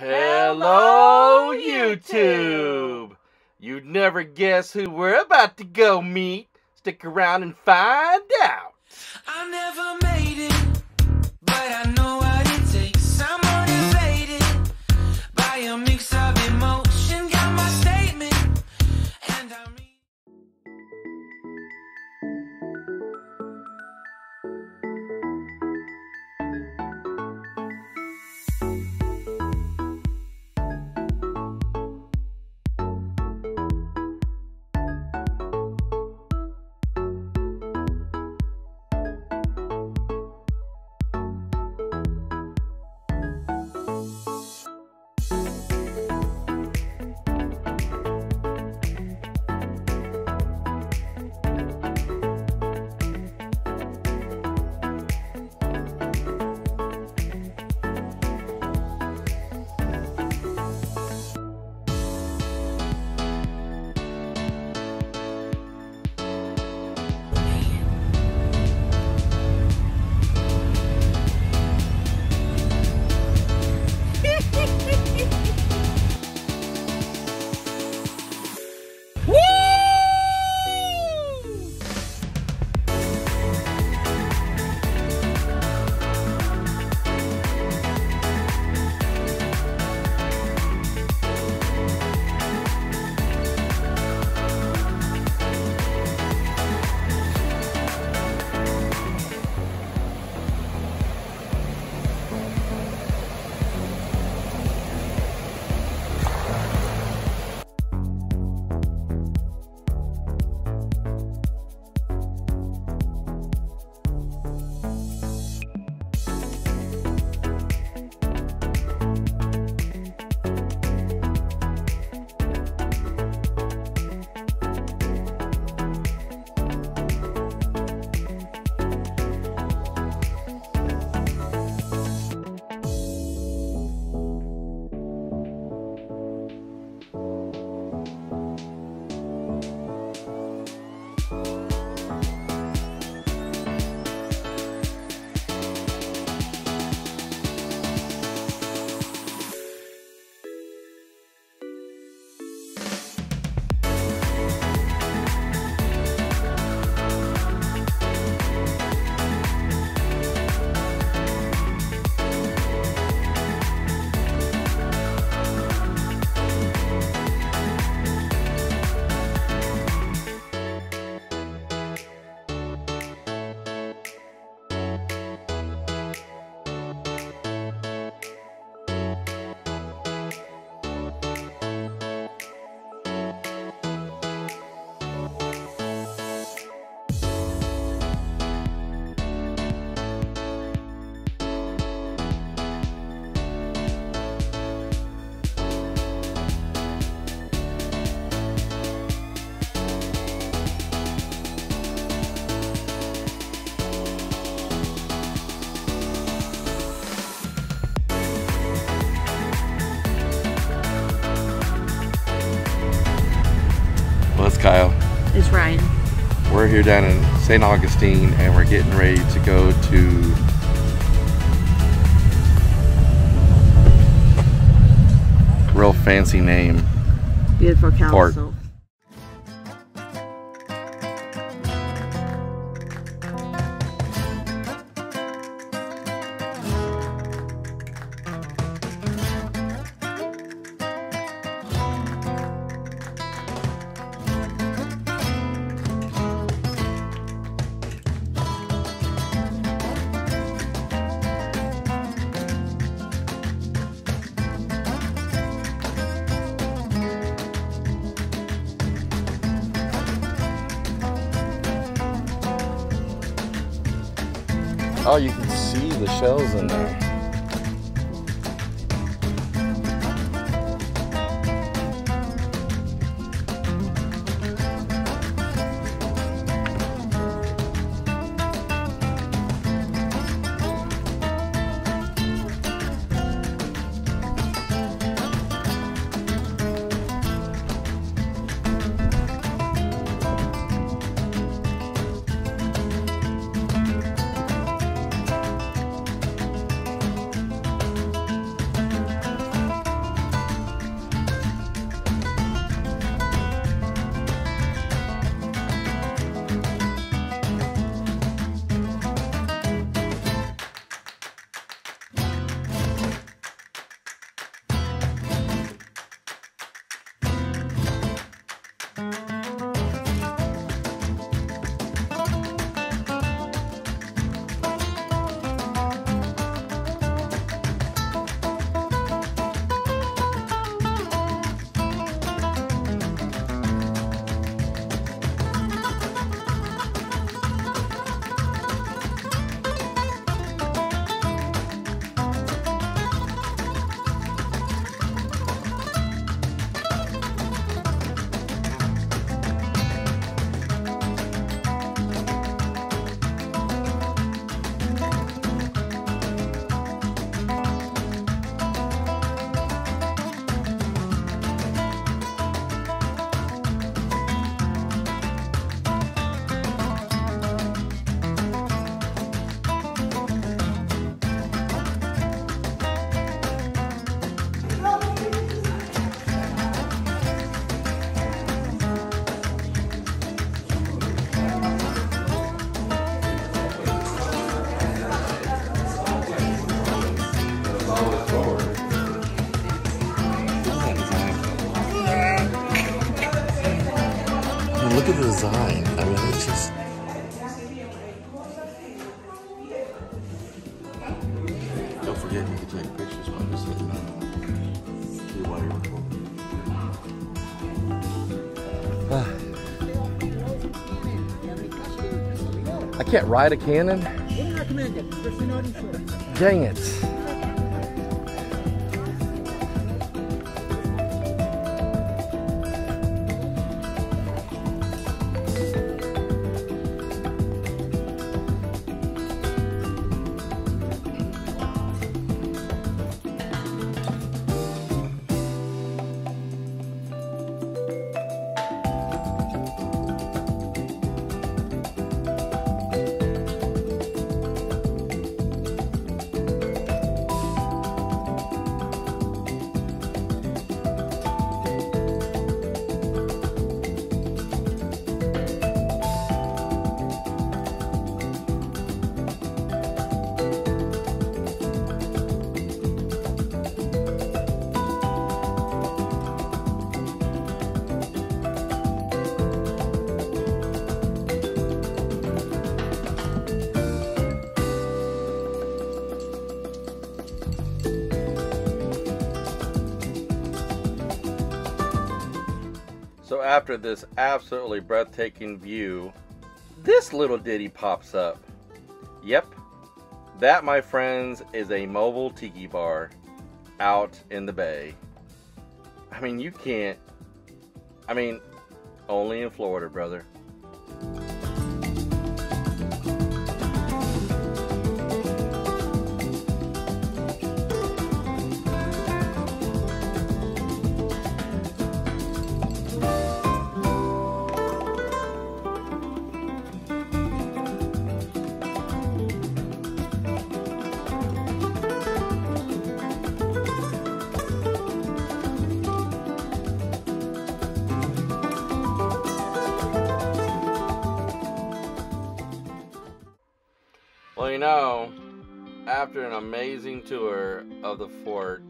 Hello, YouTube! You'd never guess who we're about to go meet. Stick around and find out. I never made it, but I know what it takes. I'm motivated by a mix of emotion. Got my statement, and I Kyle. It's Ryan. We're here down in St. Augustine and we're getting ready to go to real fancy name. Beautiful Council. Park. Oh, you can see the shells in there. Look at the design. I mean, it's just... Don't forget you can take pictures while you're sitting while you're recording. I can't ride a cannon? Dang it. So after this absolutely breathtaking view, this little ditty pops up. Yep, that, my friends, is a mobile tiki bar out in the bay. I mean, you can't, I mean, only in Florida, brother. Well, you know, after an amazing tour of the fort,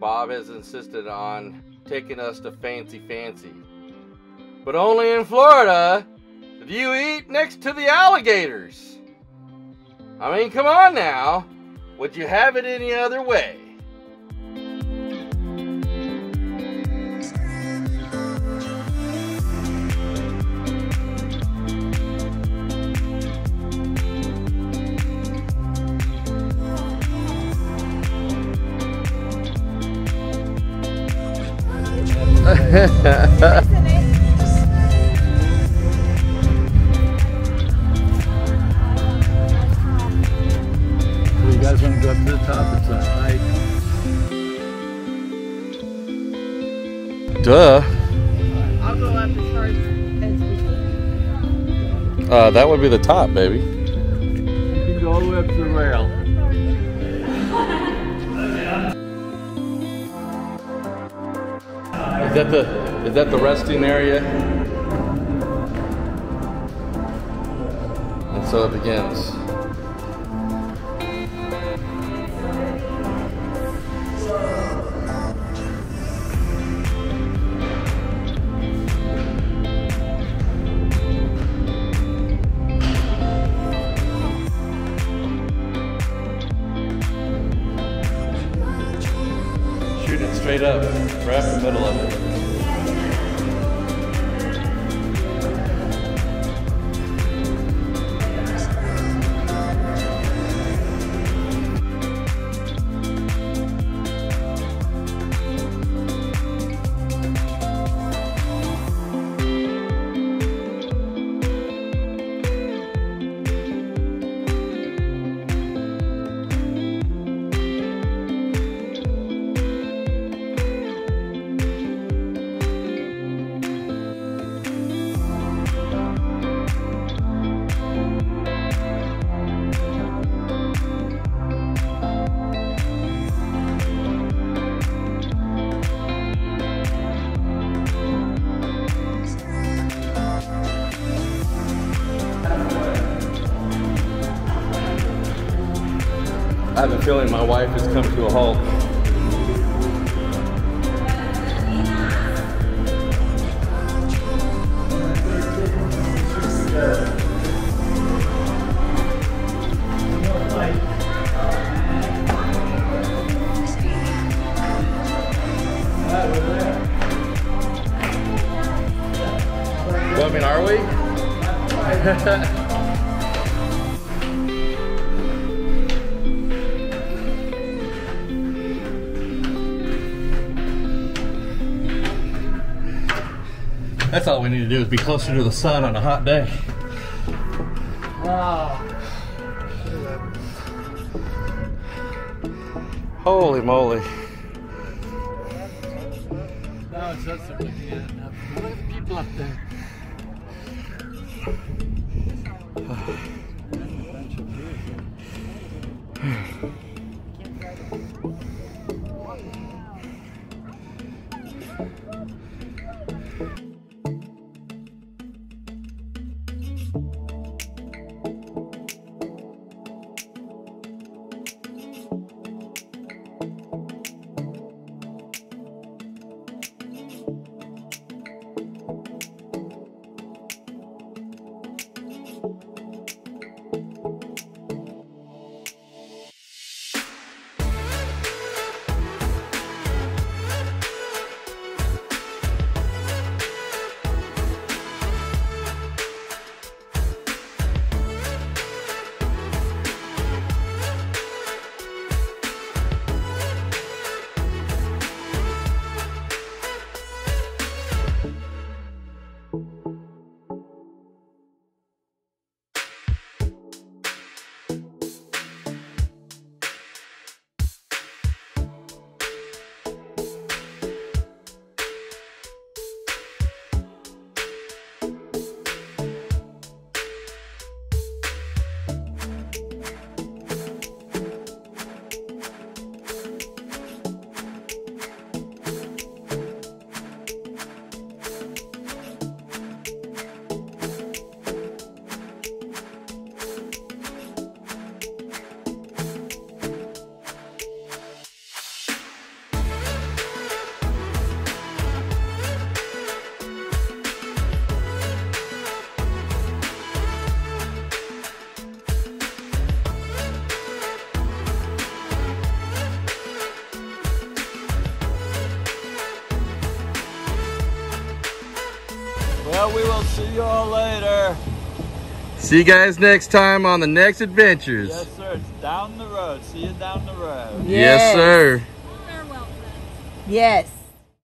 Bob has insisted on taking us to Fancy Fancy. But only in Florida do you eat next to the alligators. I mean, come on now. Would you have it any other way? So you guys want to go up to the top? It's a hike. Duh. I'll go up as far as we can. That would be the top, baby. You can go all the way up to the rail. Is that the resting area? And so it begins. Shoot it straight up, right in the middle of it. I have a feeling my wife has come to a halt. Well, I mean, are we? That's all we need to do is be closer to the sun on a hot day. Wow. Holy moly. Now it's just looking at enough. Look at the people up there. Well, we will see you all later. See you guys next time on the next adventures. Yes, sir. It's down the road. See you down the road. Yes, yes sir. Farewell, friends. Yes.